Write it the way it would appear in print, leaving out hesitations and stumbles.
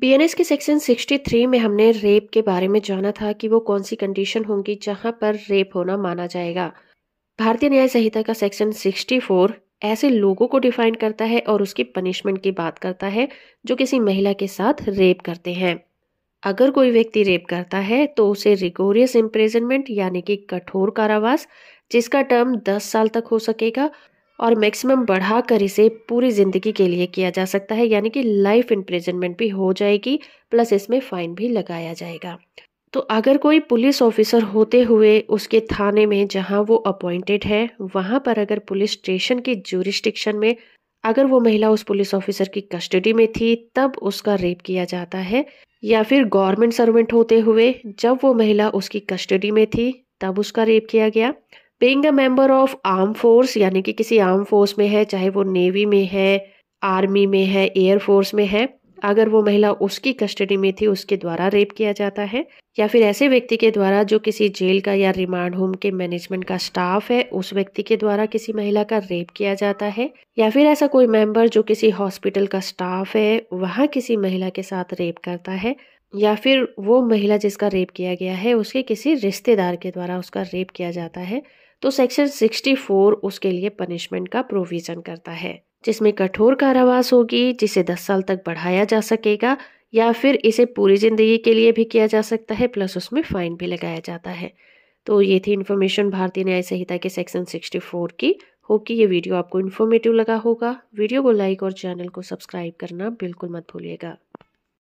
BNS के section 63 में हमने रेप के बारे में जाना था कि वो कौन सी कंडीशन होंगी जहां पर रेप होना माना जाएगा। भारतीय न्याय संहिता का सेक्शन 64 ऐसे लोगों को डिफाइन करता है और उसकी पनिशमेंट की बात करता है जो किसी महिला के साथ रेप करते हैं। अगर कोई व्यक्ति रेप करता है तो उसे रिगोरियस इम्प्रेजनमेंट यानी कि कठोर कारावास, जिसका टर्म 10 साल तक हो सकेगा और मैक्सिमम बढ़ाकर इसे पूरी ज़िंदगी के लिए किया जा सकता है, यानी कि लाइफ इम्प्रिजनमेंट भी हो जाएगी, प्लस इसमें फ़ाइन भी लगाया जाएगा। तो अगर कोई पुलिस ऑफिसर होते हुए उसके थाने में जहां वो अपॉइंटेड है, वहां पर अगर पुलिस स्टेशन की ज्यूरिस्डिक्शन में अगर वो महिला उस पुलिस ऑफिसर की कस्टडी में थी तब उसका रेप किया जाता है, या फिर गवर्नमेंट सर्वेंट होते हुए जब वो महिला उसकी कस्टडी में थी तब उसका रेप किया गया। Being a member of arm force यानी कि किसी आर्म फोर्स में है, चाहे वो नेवी में है, आर्मी में है, एयर फोर्स में है, अगर वो महिला उसकी कस्टडी में थी उसके द्वारा रेप किया जाता है। या फिर ऐसे व्यक्ति के द्वारा जो किसी जेल का या रिमांड होम के मैनेजमेंट का स्टाफ है, उस व्यक्ति के द्वारा किसी महिला का रेप किया जाता है। या फिर ऐसा कोई मेंबर जो किसी हॉस्पिटल का स्टाफ है वहाँ किसी महिला के साथ रेप करता है, या फिर वो महिला जिसका रेप किया गया है उसके किसी रिश्तेदार के द्वारा उसका रेप किया जाता है, तो सेक्शन 64 उसके लिए पनिशमेंट का प्रोविज़न करता है, जिसमें कठोर कारावास होगी जिसे 10 साल तक बढ़ाया जा सकेगा, या फिर इसे पूरी ज़िंदगी के लिए भी किया जा सकता है, प्लस उसमें फ़ाइन भी लगाया जाता है। तो ये थी इन्फॉर्मेशन भारतीय न्याय संहिता के सेक्शन 64 की। होप कि ये वीडियो आपको इन्फॉर्मेटिव लगा होगा। वीडियो को लाइक और चैनल को सब्सक्राइब करना बिल्कुल मत भूलिएगा।